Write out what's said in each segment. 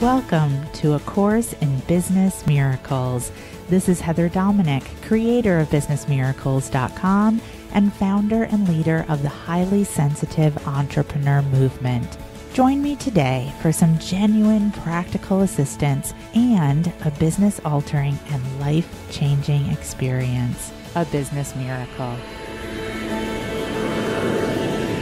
Welcome to A Course in Business Miracles. This is Heather Dominick, creator of BusinessMiracles.com and founder and leader of the Highly Sensitive Entrepreneur Movement. Join me today for some genuine practical assistance and a business-altering and life-changing experience, a business miracle.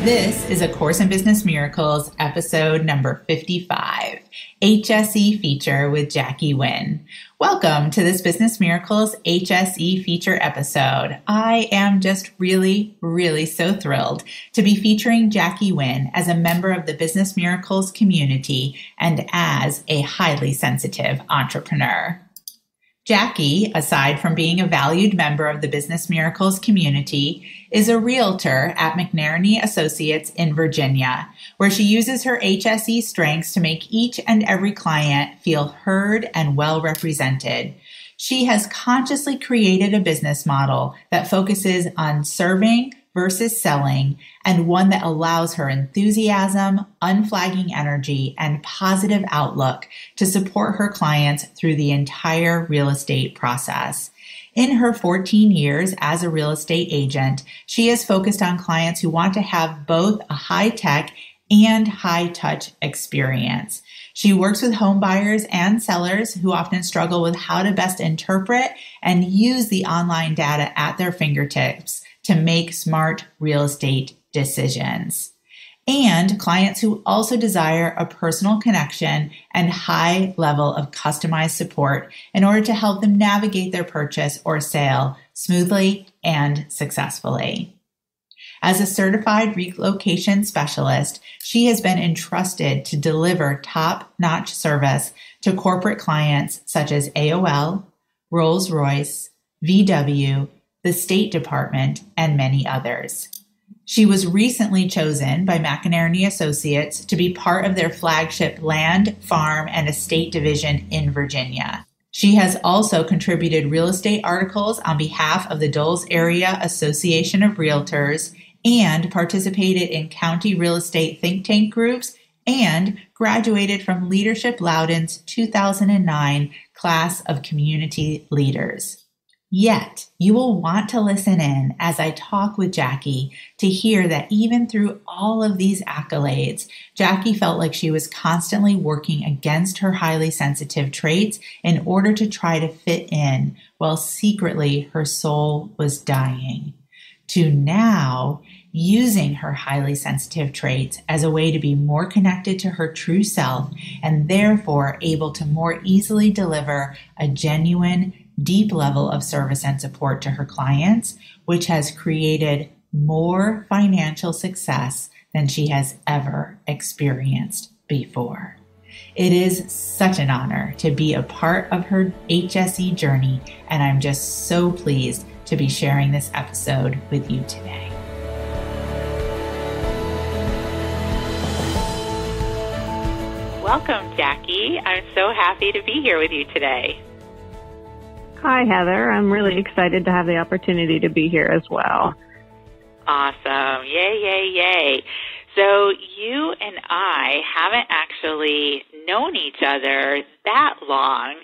This is A Course in Business Miracles, episode number 55, HSE feature with Jackie Wynn. Welcome to this Business Miracles HSE feature episode. I am just really so thrilled to be featuring Jackie Wynn as a member of the Business Miracles community and as a highly sensitive entrepreneur. Jackie, aside from being a valued member of the Business Miracles community, is a realtor at McEnearney Associates in Virginia, where she uses her HSE strengths to make each and every client feel heard and well represented. She has consciously created a business model that focuses on serving versus selling, and one that allows her enthusiasm, unflagging energy, and positive outlook to support her clients through the entire real estate process. In her 14 years as a real estate agent, she is focused on clients who want to have both a high-tech and high-touch experience. She works with home buyers and sellers who often struggle with how to best interpret and use the online data at their fingertips to make smart real estate decisions, and clients who also desire a personal connection and high level of customized support in order to help them navigate their purchase or sale smoothly and successfully. As a certified relocation specialist, she has been entrusted to deliver top-notch service to corporate clients such as AOL, Rolls-Royce, VW, the State Department, and many others. She was recently chosen by McEnearney Associates to be part of their flagship land, farm, and estate division in Virginia. She has also contributed real estate articles on behalf of the Dulles Area Association of Realtors and participated in county real estate think tank groups and graduated from Leadership Loudoun's 2009 class of community leaders. Yet, you will want to listen in as I talk with Jackie to hear that even through all of these accolades, Jackie felt like she was constantly working against her highly sensitive traits in order to try to fit in, while secretly her soul was dying. To now, using her highly sensitive traits as a way to be more connected to her true self and therefore able to more easily deliver a genuine, deep level of service and support to her clients, which has created more financial success than she has ever experienced before. It is such an honor to be a part of her HSE journey, and I'm just so pleased to be sharing this episode with you today. Welcome, Jackie. I'm so happy to be here with you today. Hi, Heather. I'm really excited to have the opportunity to be here as well. Awesome. Yay. So you and I haven't actually known each other that long,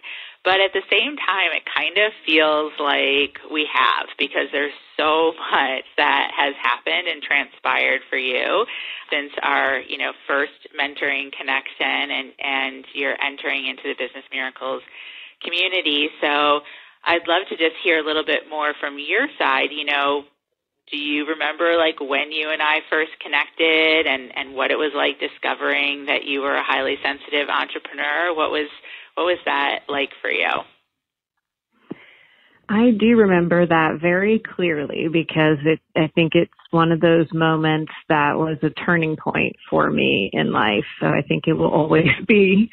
but at the same time, it kind of feels like we have, because there's so much that has happened and transpired for you since our, first mentoring connection, and you're entering into the Business Miracles community. So I'd love to just hear a little bit more from your side. Do you remember when you and I first connected and what it was like discovering that you were a highly sensitive entrepreneur? What was that like for you? I do remember that very clearly, because I think it's one of those moments that was a turning point for me in life. So I think it will always be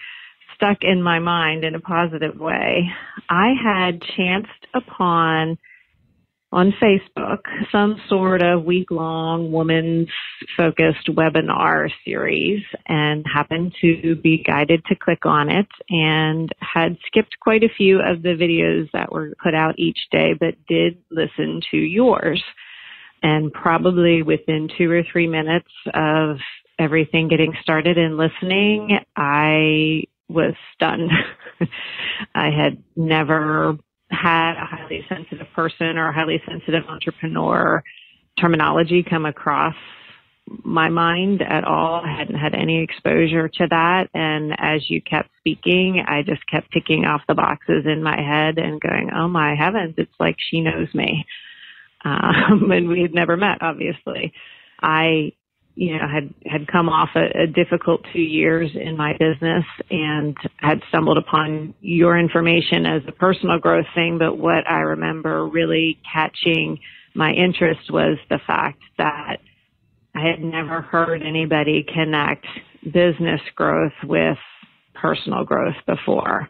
stuck in my mind in a positive way. I had chanced upon on Facebook some sort of week-long women's-focused webinar series, and happened to be guided to click on it, and had skipped quite a few of the videos that were put out each day, but did listen to yours. And probably within 2 or 3 minutes of everything getting started and listening, I was stunned. I had never had a highly sensitive person or a highly sensitive entrepreneur terminology come across my mind at all. I hadn't had any exposure to that. And as you kept speaking, I just kept ticking off the boxes in my head and going, oh my heavens, it's like she knows me. And we had never met, obviously. I, you know, had come off a difficult 2 years in my business and had stumbled upon your information as a personal growth thing. But what I remember really catching my interest was the fact that I had never heard anybody connect business growth with personal growth before.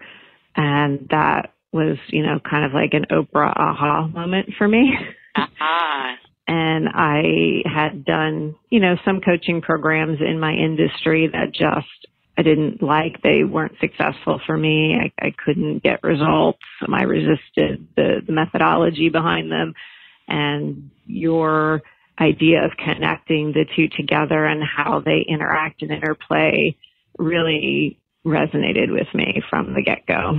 And that was, you know, kind of like an Oprah aha moment for me. Uh-huh. And I had done, you know, some coaching programs in my industry that just, I didn't like. They weren't successful for me. I couldn't get results. I resisted the methodology behind them. And your idea of connecting the two together and how they interact and interplay really resonated with me from the get-go.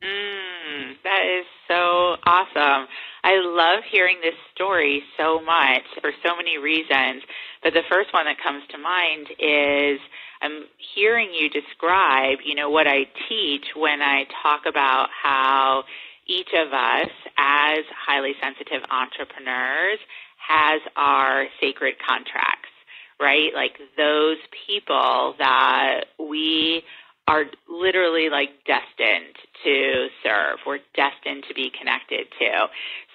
That is so awesome. I love hearing this story so much for so many reasons, but the first one that comes to mind is I'm hearing you describe, you know, what I teach when I talk about how each of us as highly sensitive entrepreneurs has our sacred contracts, right? Like those people that we are literally like destined to serve. We're destined to be connected to.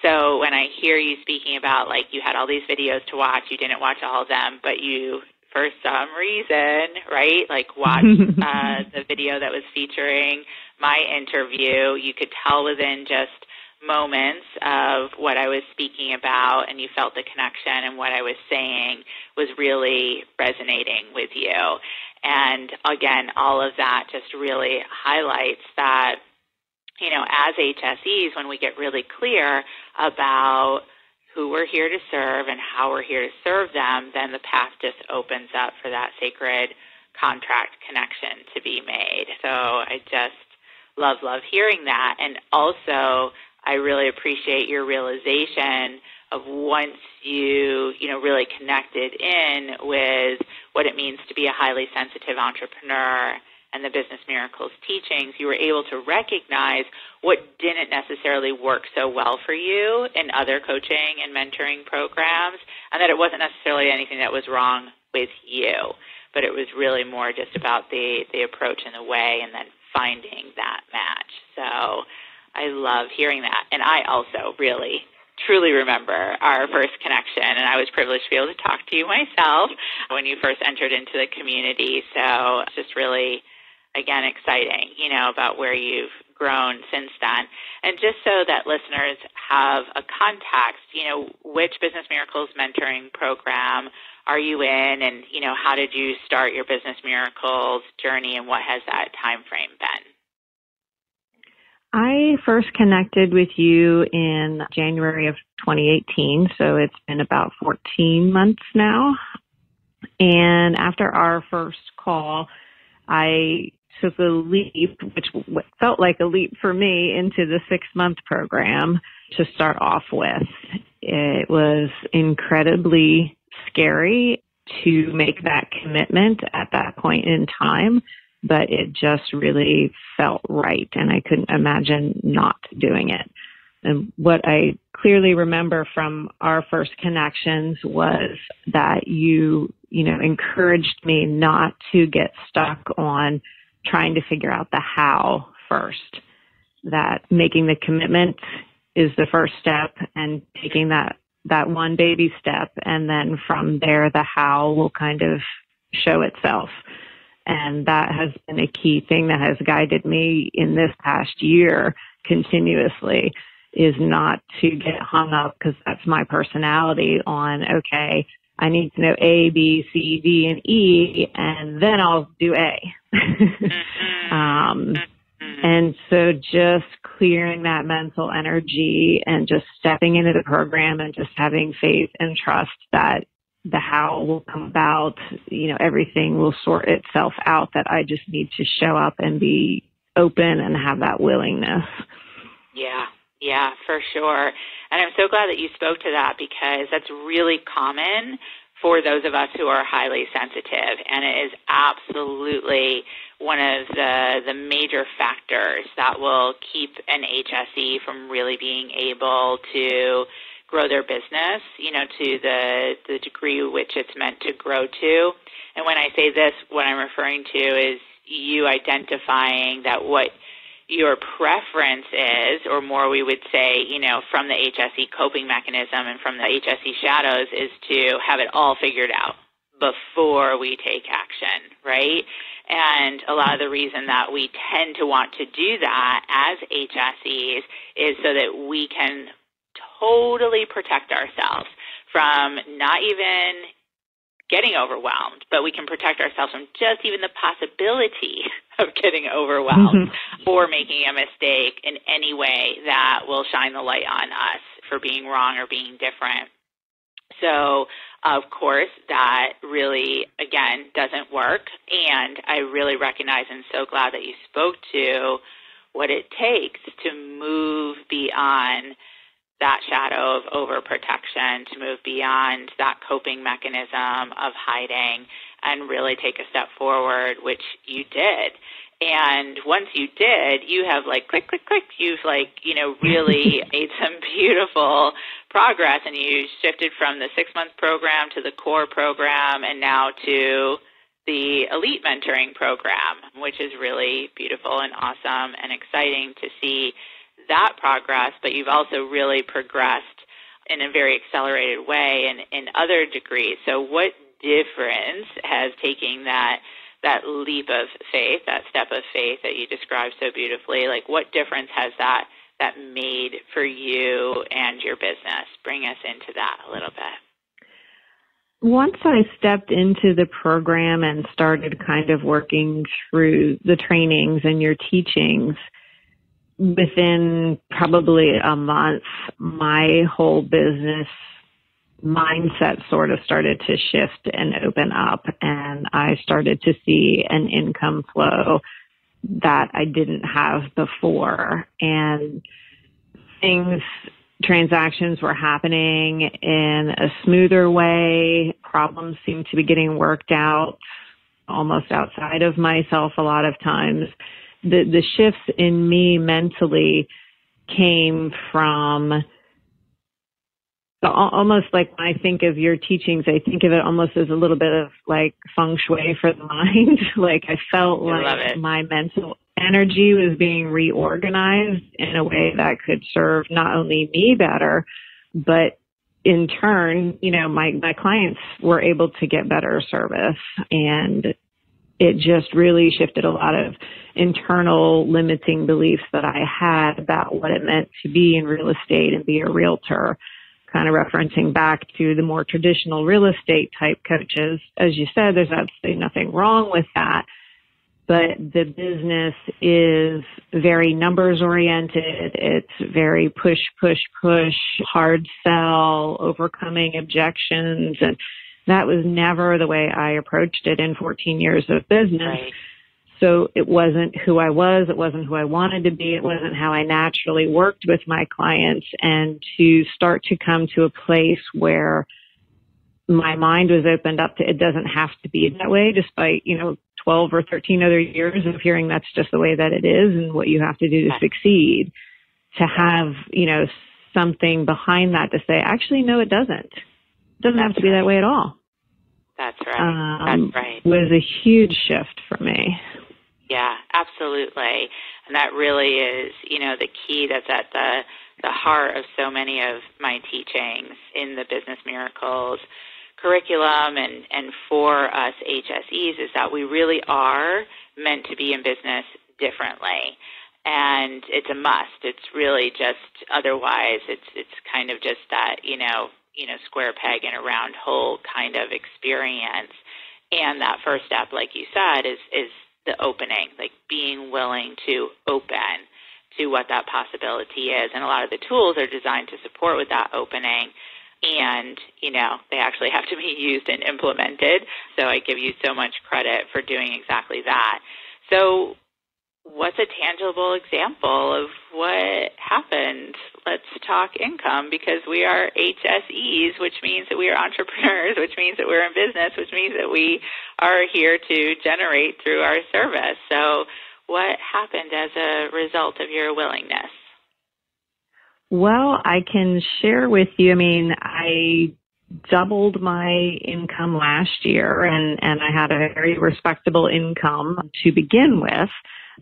So when I hear you speaking about like you had all these videos to watch, you didn't watch all of them, but you, for some reason, right, like watched the video that was featuring my interview. You could tell within just moments of what I was speaking about, and you felt the connection, and what I was saying was really resonating with you. And again, all of that just really highlights that, you know, as HSEs, when we get really clear about who we're here to serve and how we're here to serve them, then the path just opens up for that sacred contract connection to be made. So I just love hearing that. And also, I really appreciate your realization of once you know, really connected in with what it means to be a highly sensitive entrepreneur and the Business Miracles teachings, you were able to recognize what didn't necessarily work so well for you in other coaching and mentoring programs, and that it wasn't necessarily anything that was wrong with you, but it was really more just about the approach and the way, and then finding that match. So I love hearing that. And I also really truly remember our first connection, and I was privileged to be able to talk to you myself when you first entered into the community. So it's just really, again, exciting, you know, about where you've grown since then. And just so that listeners have a context, you know, which Business Miracles mentoring program are you in, and, you know, how did you start your Business Miracles journey, and what has that time frame been? I first connected with you in January of 2018, so it's been about 14 months now. And after our first call, I took a leap, which felt like a leap for me, into the 6-month program to start off with. It was incredibly scary to make that commitment at that point in time, but it just really felt right, and I couldn't imagine not doing it. And what I clearly remember from our first connections was that you know, encouraged me not to get stuck on trying to figure out the how first, that making the commitment is the first step, and taking that one baby step, and then from there, the how will kind of show itself. And that has been a key thing that has guided me in this past year continuously, is not to get hung up, because that's my personality, on, okay, I need to know A, B, C, D, and E, and then I'll do A. And so just clearing that mental energy and just stepping into the program and just having faith and trust that the how will come about. You know, everything will sort itself out, that I just need to show up and be open and have that willingness. Yeah. Yeah, for sure. And I'm so glad that you spoke to that, because that's really common for those of us who are highly sensitive. And it is absolutely one of the major factors that will keep an HSE from really being able to grow their business, you know, to the degree which it's meant to grow to. And when I say this, what I'm referring to is you identifying that what your preference is, or more we would say, you know, from the HSE coping mechanism and from the HSE shadows, is to have it all figured out before we take action, right? And a lot of the reason that we tend to want to do that as HSEs is so that we can totally protect ourselves from not even getting overwhelmed, but we can protect ourselves from just even the possibility of getting overwhelmed or making a mistake in any way that will shine the light on us for being wrong or being different. So, of course, that really, again, doesn't work. And I really recognize and so glad that you spoke to what it takes to move beyond that shadow of overprotection, to move beyond that coping mechanism of hiding and really take a step forward, which you did. And once you did, you have like click, click, click. You've like, you know, really made some beautiful progress, and you shifted from the 6-month program to the core program and now to the elite mentoring program, which is really beautiful and awesome and exciting to see that progress. But you've also really progressed in a very accelerated way and in other degrees. So what difference has taking that leap of faith, that step of faith that you described so beautifully, like what difference has that made for you and your business? Bring us into that a little bit. Once I stepped into the program and started kind of working through the trainings and your teachings, within probably a month, my whole business mindset sort of started to shift and open up, and I started to see an income flow that I didn't have before. And transactions were happening in a smoother way. Problems seemed to be getting worked out almost outside of myself a lot of times. The shifts in me mentally came from almost like, when I think of your teachings, I think of it almost as a little bit of like feng shui for the mind. Like I felt like my mental energy was being reorganized in a way that could serve not only me better, but in turn, you know, my clients were able to get better service. And it just really shifted a lot of internal limiting beliefs that I had about what it meant to be in real estate and be a realtor, kind of referencing back to the more traditional real estate type coaches. As you said, there's absolutely nothing wrong with that, but the business is very numbers oriented. It's very push, push, push, hard sell, overcoming objections, and that was never the way I approached it in 14 years of business. Right. So it wasn't who I was. It wasn't who I wanted to be. It wasn't how I naturally worked with my clients. And to start to come to a place where my mind was opened up to, it doesn't have to be that way, despite, you know, 12 or 13 other years of hearing that's just the way that it is and what you have to do to succeed, to have, you know, something behind that to say, actually, no, it doesn't. Doesn't have to be that way at all. That's right. That's right. Was a huge shift for me. Yeah, absolutely. And that really is, you know, the key that's at the heart of so many of my teachings in the Business Miracles curriculum and for us HSEs, is that we really are meant to be in business differently. And it's a must. It's really just, otherwise it's kind of just that, you know, square peg in a round hole kind of experience. And that first step, like you said, is the opening, like being willing to open to what that possibility is. And a lot of the tools are designed to support with that opening. and, you know, they actually have to be used and implemented. So I give you so much credit for doing exactly that. So what's a tangible example of what happened? Let's talk income, because we are HSEs, which means that we are entrepreneurs, which means that we're in business, which means that we are here to generate through our service. So what happened as a result of your willingness? Well, I can share with you. I mean, I doubled my income last year, and I had a very respectable income to begin with,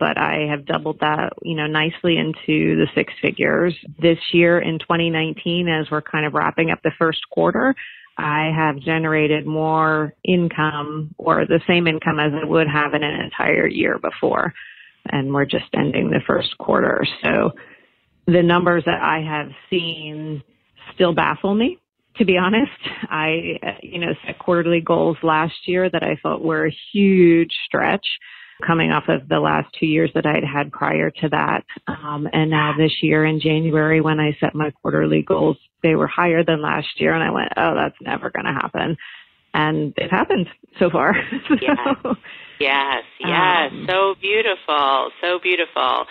but I have doubled that, you know, nicely into the six figures. This year in 2019, as we're kind of wrapping up the first quarter, I have generated more income, or the same income, as I would have in an entire year before. And we're just ending the first quarter. So the numbers that I have seen still baffle me, to be honest. I, you know, set quarterly goals last year that I thought were a huge stretch, coming off of the last 2 years that I'd had prior to that. And now this year in January, when I set my quarterly goals, they were higher than last year. And I went, oh, that's never going to happen. And it happened so far. So, yes. So beautiful. So beautiful.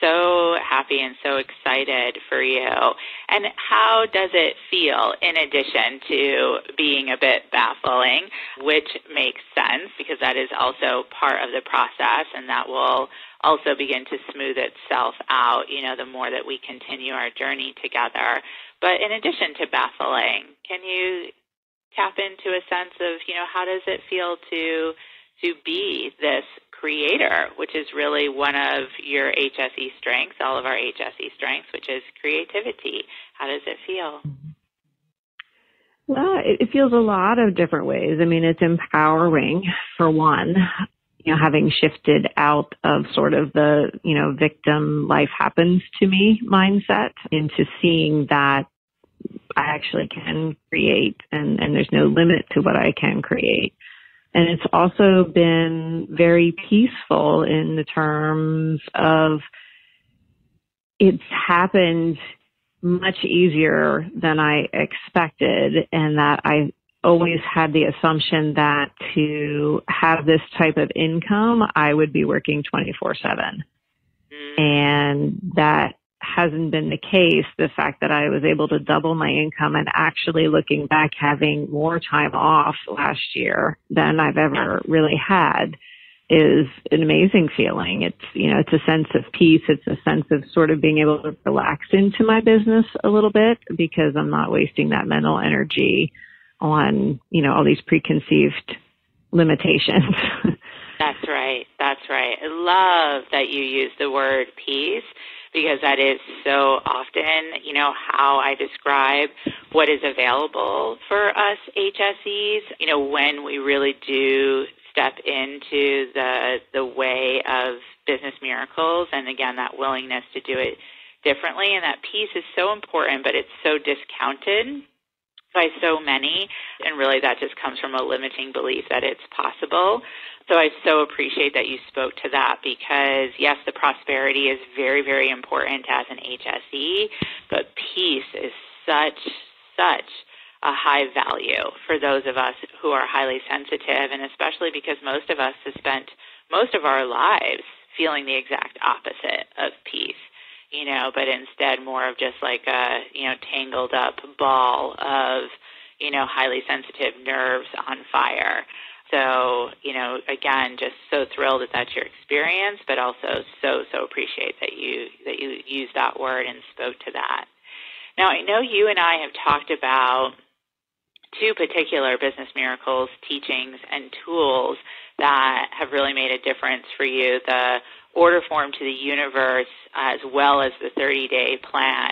So happy and so excited for you. And how does it feel, in addition to being a bit baffling, which makes sense because that is also part of the process, and that will also begin to smooth itself out, you know, the more that we continue our journey together. But in addition to baffling, can you tap into a sense of, you know, how does it feel to be this creator, which is really one of your HSE strengths, all of our HSE strengths, which is creativity? How does it feel? Well, it feels a lot of different ways. I mean, it's empowering, for one, you know, having shifted out of sort of the, you know, victim life happens to me mindset into seeing that I actually can create, and there's no limit to what I can create. And it's also been very peaceful in the terms of it's happened much easier than I expected, and that I always had the assumption that to have this type of income, I would be working 24/7. And that hasn't been the case. The fact that I was able to double my income, and actually looking back, having more time off last year than I've ever really had, is an amazing feeling. It's, you know, it's a sense of peace. It's a sense of sort of being able to relax into my business a little bit, because I'm not wasting that mental energy on, you know, all these preconceived limitations. That's right. That's right. I love that you use the word peace, because that is so often, you know, how I describe what is available for us HSEs, you know, when we really do step into the way of business miracles, and again, that willingness to do it differently. And that piece is so important, but it's so discounted by so many, and really that just comes from a limiting belief that it's possible. So I so appreciate that you spoke to that, because yes, the prosperity is very, very important as an HSE, but peace is such a high value for those of us who are highly sensitive, and especially because most of us have spent most of our lives feeling the exact opposite of peace. You know, but instead more of just like a, you know, tangled up ball of, you know, highly sensitive nerves on fire. So, you know, again, just so thrilled that that's your experience, but also so appreciate that you used that word and spoke to that. Now, I know you and I have talked about two particular business miracles teachings and tools that have really made a difference for you, the order form to the universe as well as the 30-day plan.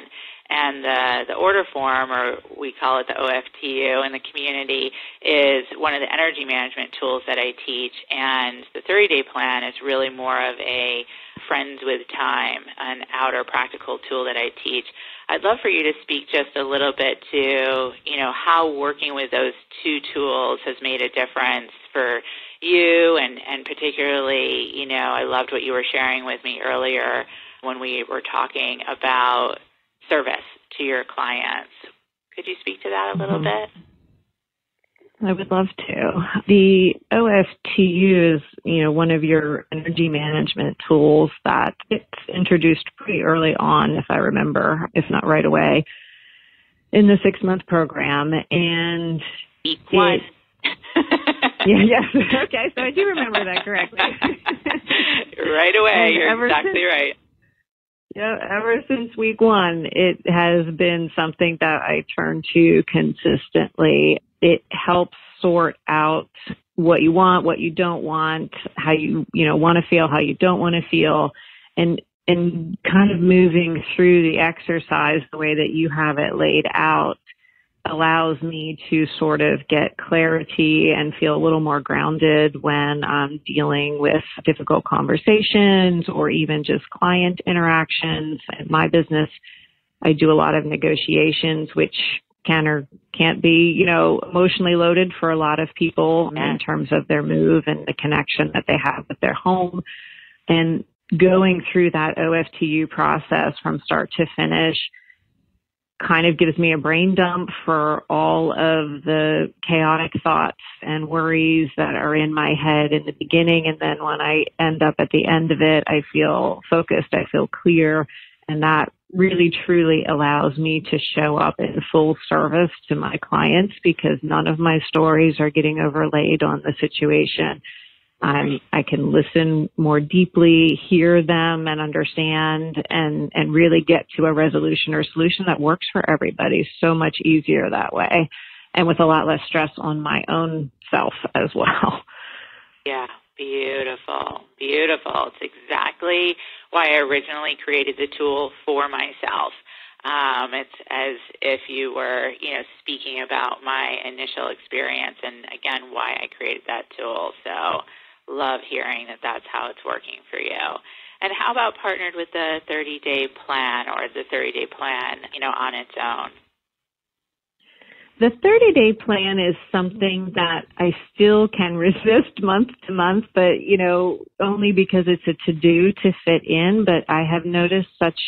And the order form, or we call it the OFTU in the community, is one of the energy management tools that I teach. And the 30-day plan is really more of a friends with time, an outer practical tool that I teach. I'd love for you to speak just a little bit to, you know, how working with those two tools has made a difference for you, and particularly, you know, I loved what you were sharing with me earlier when we were talking about service to your clients. Could you speak to that a little bit? I would love to. The OFTU is, you know, one of your energy management tools that it's introduced pretty early on, if I remember, if not right away, in the 6-month program. And Equine. Yes. Okay, so I do remember that correctly. Right away. You're exactly right. Yeah, ever since week one, it has been something that I turn to consistently. It helps sort out what you want, what you don't want, how you want to feel, how you don't want to feel, and kind of moving through the exercise the way that you have it laid out allows me to sort of get clarity and feel a little more grounded when I'm dealing with difficult conversations or even just client interactions. In my business, I do a lot of negotiations, which can or can't be, you know, emotionally loaded for a lot of people in terms of their move and the connection that they have with their home. And going through that OFTU process from start to finish kind of gives me a brain dump for all of the chaotic thoughts and worries that are in my head in the beginning. And then when I end up at the end of it, I feel focused, I feel clear, and that really truly allows me to show up in full service to my clients because none of my stories are getting overlaid on the situation. I can listen more deeply, hear them and understand and really get to a resolution or solution that works for everybody so much easier that way and with a lot less stress on my own self as well. Yeah. Beautiful, beautiful. It's exactly why I originally created the tool for myself. It's as if you were, you know, speaking about my initial experience and, again, why I created that tool. So love hearing that that's how it's working for you. And how about partnered with the 30-day plan or the 30-day plan, you know, on its own? The 30-day plan is something that I still can resist month to month, but, you know, only because it's a to-do to fit in. But I have noticed such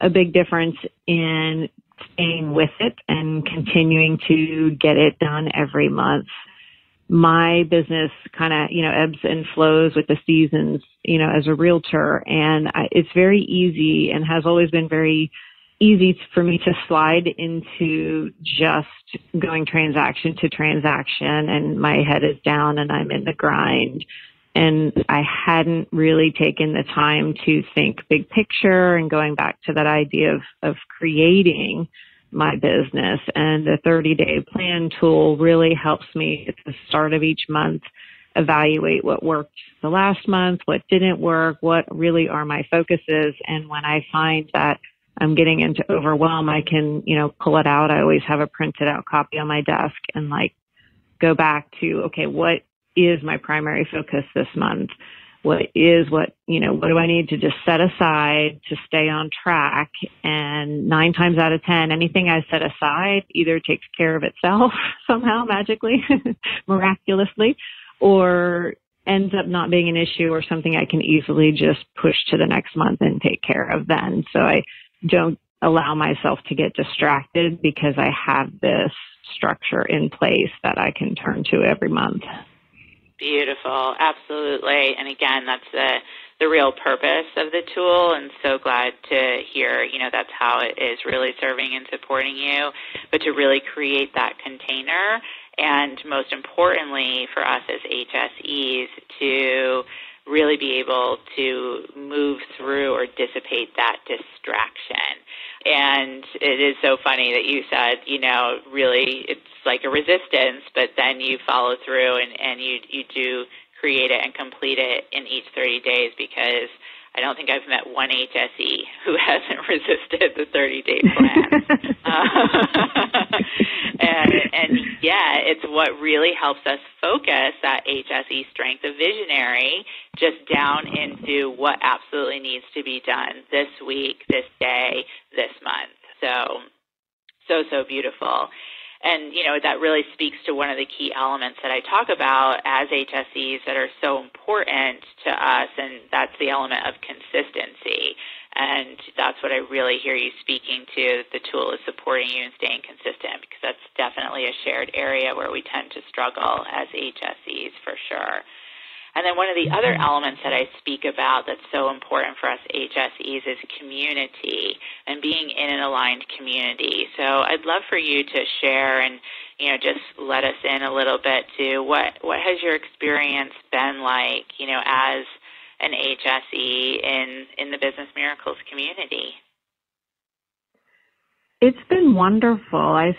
a big difference in staying with it and continuing to get it done every month. My business kind of, you know, ebbs and flows with the seasons, you know, as a realtor. And it's very easy and has always been very easy for me to slide into just going transaction to transaction, and my head is down and I'm in the grind. And I hadn't really taken the time to think big picture and going back to that idea of creating my business. And the 30-day plan tool really helps me at the start of each month evaluate what worked the last month, what didn't work, what really are my focuses. And when I find that I'm getting into overwhelm, I can, you know, pull it out. I always have a printed out copy on my desk and like go back to, okay, what is my primary focus this month? What do I need to just set aside to stay on track? And 9 times out of 10, anything I set aside either takes care of itself somehow magically, miraculously, or ends up not being an issue or something I can easily just push to the next month and take care of then. So I don't allow myself to get distracted because I have this structure in place that I can turn to every month. Beautiful. Absolutely. And again, that's the real purpose of the tool, and so glad to hear, you know, that's how it is really serving and supporting you, but to really create that container and most importantly for us as HSEs to really be able to move through or dissipate that distraction. And it is so funny that you said, you know, really it's like a resistance, but then you follow through and you do create it and complete it in each 30 days because I don't think I've met one HSE who hasn't resisted the 30-day plan. Yeah, it's what really helps us focus that HSE strength of visionary just down into what absolutely needs to be done this week, this day, this month. So beautiful. And, you know, that really speaks to one of the key elements that I talk about as HSEs that are so important to us, and that's the element of consistency. And that's what I really hear you speaking to. The tool is supporting you and staying consistent, because that's definitely a shared area where we tend to struggle as HSEs for sure. And then one of the other elements that I speak about that's so important for us HSEs is community and being in an aligned community. So I'd love for you to share and, you know, just let us in a little bit to what has your experience been like, you know, as an HSE in the Business Miracles community? It's been wonderful. I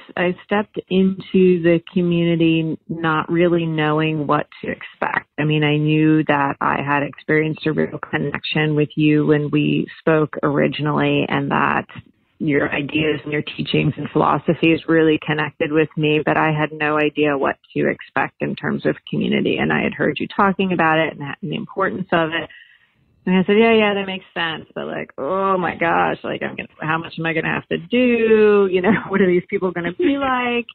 stepped into the community not really knowing what to expect. I mean, I knew that I had experienced a real connection with you when we spoke originally, and that your ideas and your teachings and philosophies really connected with me, but I had no idea what to expect in terms of community. And I had heard you talking about it and the importance of it. And I said, yeah, that makes sense. But like, oh my gosh, like how much am I going to have to do? You know, what are these people going to be like?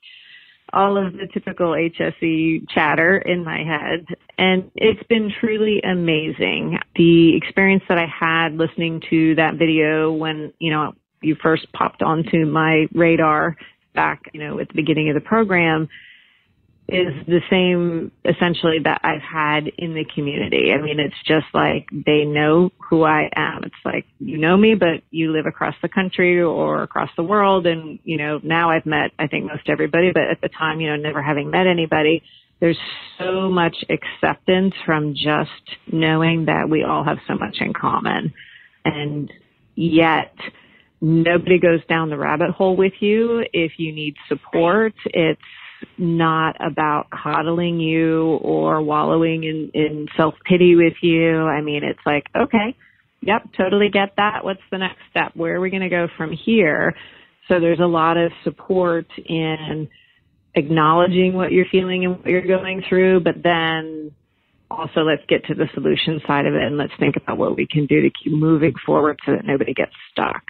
All of the typical HSE chatter in my head. And it's been truly amazing. The experience that I had listening to that video when, you know, you first popped onto my radar back, you know, at the beginning of the program is the same essentially that I've had in the community. I mean, it's just like they know who I am. It's like, you know me, but you live across the country or across the world. And, you know, now I've met, I think, most everybody, but at the time, you know, never having met anybody, there's so much acceptance from just knowing that we all have so much in common. And yet, nobody goes down the rabbit hole with you. If you need support, it's not about coddling you or wallowing in self-pity with you. I mean, it's like, okay, yep, totally get that. What's the next step? Where are we going to go from here? So there's a lot of support in acknowledging what you're feeling and what you're going through, but then also let's get to the solution side of it and let's think about what we can do to keep moving forward so that nobody gets stuck.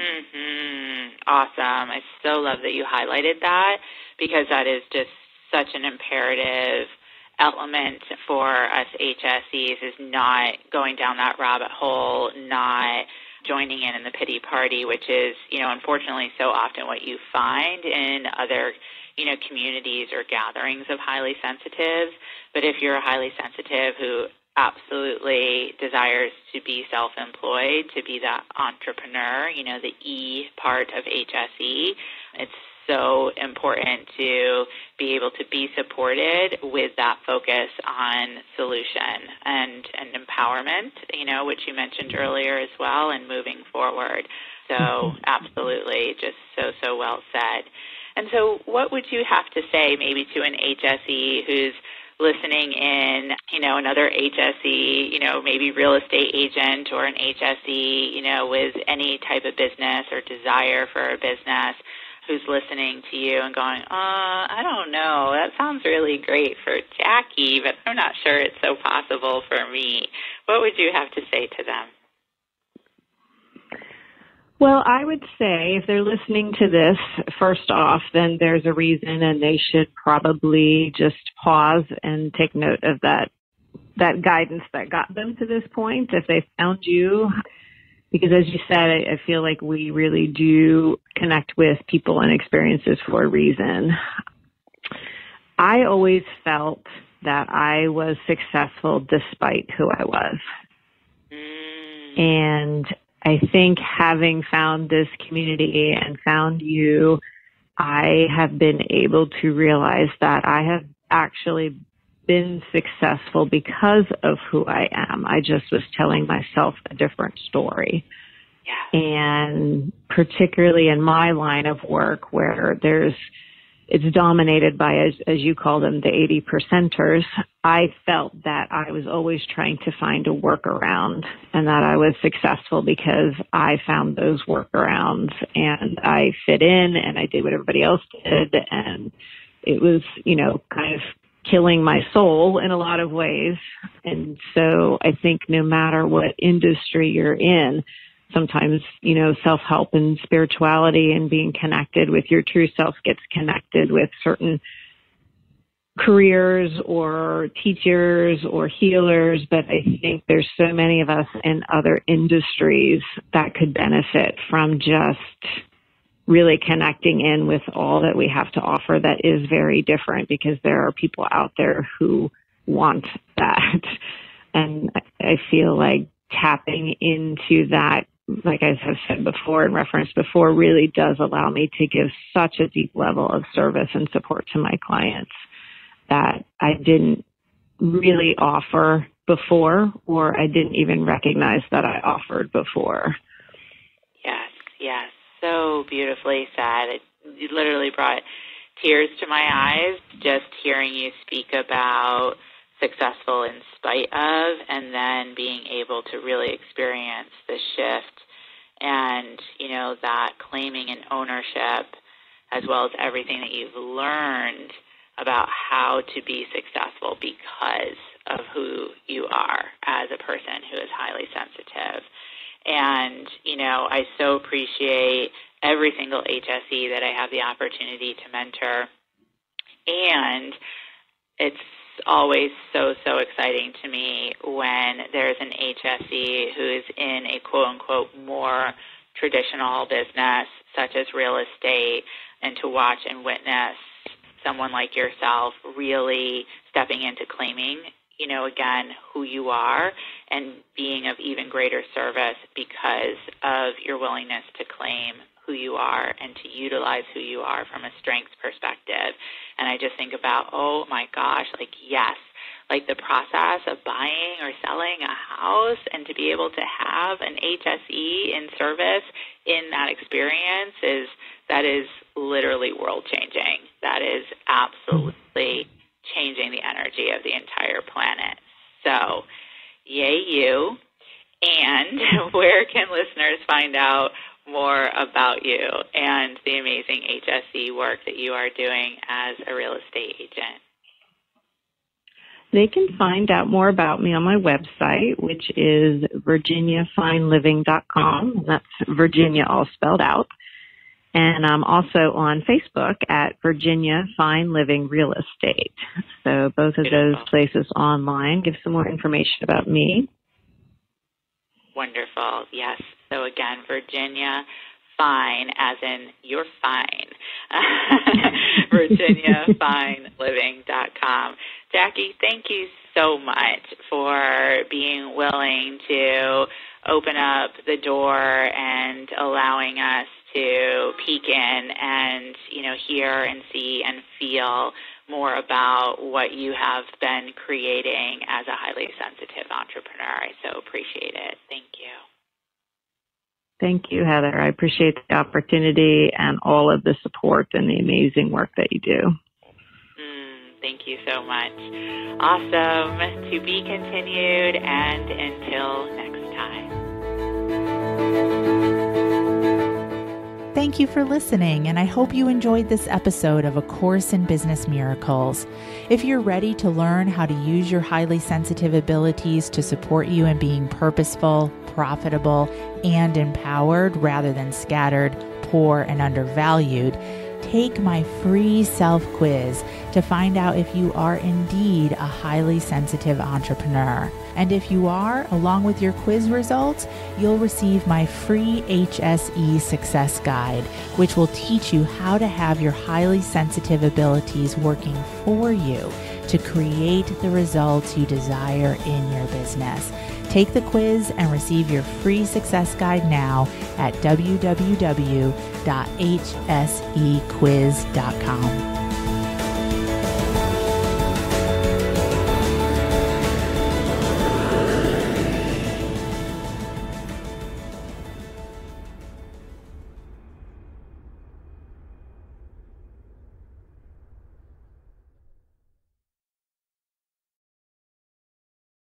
Mm-hmm. Awesome. I so love that you highlighted that, because that is just such an imperative element for us HSEs, is not going down that rabbit hole, not joining in the pity party, which is, you know, unfortunately so often what you find in other, you know, communities or gatherings of highly sensitives. But if you're a highly sensitive who absolutely desires to be self-employed, to be that entrepreneur, you know, the E part of HSE, it's so important to be able to be supported with that focus on solution and empowerment, you know, which you mentioned earlier as well, and moving forward. So absolutely, just so well said. And so what would you have to say maybe to an HSE who's listening in, you know, another HSE, you know, maybe real estate agent, or an HSE, you know, with any type of business or desire for a business, who's listening to you and going, I don't know, that sounds really great for Jackie, but I'm not sure it's so possible for me. What would you have to say to them? Well, I would say if they're listening to this, first off, then there's a reason, and they should probably just pause and take note of that guidance that got them to this point, if they found you. Because as you said, I feel like we really do connect with people and experiences for a reason. I always felt that I was successful despite who I was. And I think having found this community and found you, I have been able to realize that I have actually been successful because of who I am. I just was telling myself a different story. Yeah. And particularly in my line of work, where it's dominated by, as you call them, the 80 percenters, I felt that I was always trying to find a workaround, and that I was successful because I found those workarounds and I fit in and I did what everybody else did. And it was, you know, kind of killing my soul in a lot of ways. And so I think no matter what industry you're in, sometimes, you know, self-help and spirituality and being connected with your true self gets connected with certain careers or teachers or healers, but I think there's so many of us in other industries that could benefit from just really connecting in with all that we have to offer that is very different, because there are people out there who want that. And I feel like tapping into that, like I have said before and referenced before, really does allow me to give such a deep level of service and support to my clients that I didn't really offer before, or I didn't even recognize that I offered before. Yes, yes. So beautifully said. It literally brought tears to my eyes just hearing you speak about successful in spite of, and then being able to really experience the shift and, you know, that claiming and ownership, as well as everything that you've learned about how to be successful because of who you are as a person who is highly sensitive. And, you know, I so appreciate every single HSE that I have the opportunity to mentor. And it's always so, so exciting to me when there's an HSE who is in a quote-unquote more traditional business, such as real estate, and to watch and witness someone like yourself really stepping into claiming, you know, again, who you are and being of even greater service because of your willingness to claim who you are and to utilize who you are from a strengths perspective. And I just think about, oh my gosh, like, yes, like the process of buying or selling a house, and to be able to have an HSE in service in that experience is literally world-changing. That is absolutely changing the energy of the entire planet. So, yay you. And where can listeners find out more about you and the amazing HSE work that you are doing as a real estate agent? They can find out more about me on my website, which is virginiafineliving.com. That's Virginia all spelled out. And I'm also on Facebook at Virginia Fine Living Real Estate. So both of those places online give some more information about me. Wonderful. Yes. So again, Virginia Fine, as in you're fine. VirginiaFineLiving.com. Jackie, thank you so much for being willing to open up the door and allowing us to peek in and, you know, hear and see and feel more about what you have been creating as a highly sensitive entrepreneur. I so appreciate it. Thank you. Thank you, Heather. I appreciate the opportunity and all of the support and the amazing work that you do. Thank you so much. Awesome. To be continued, and until next time. Thank you for listening, and I hope you enjoyed this episode of A Course in Business Miracles. If you're ready to learn how to use your highly sensitive abilities to support you in being purposeful, profitable, and empowered rather than scattered, poor, and undervalued, take my free self-quiz to find out if you are indeed a highly sensitive entrepreneur. And if you are, along with your quiz results, you'll receive my free HSE Success Guide, which will teach you how to have your highly sensitive abilities working for you to create the results you desire in your business. Take the quiz and receive your free success guide now at www.hsequiz.com.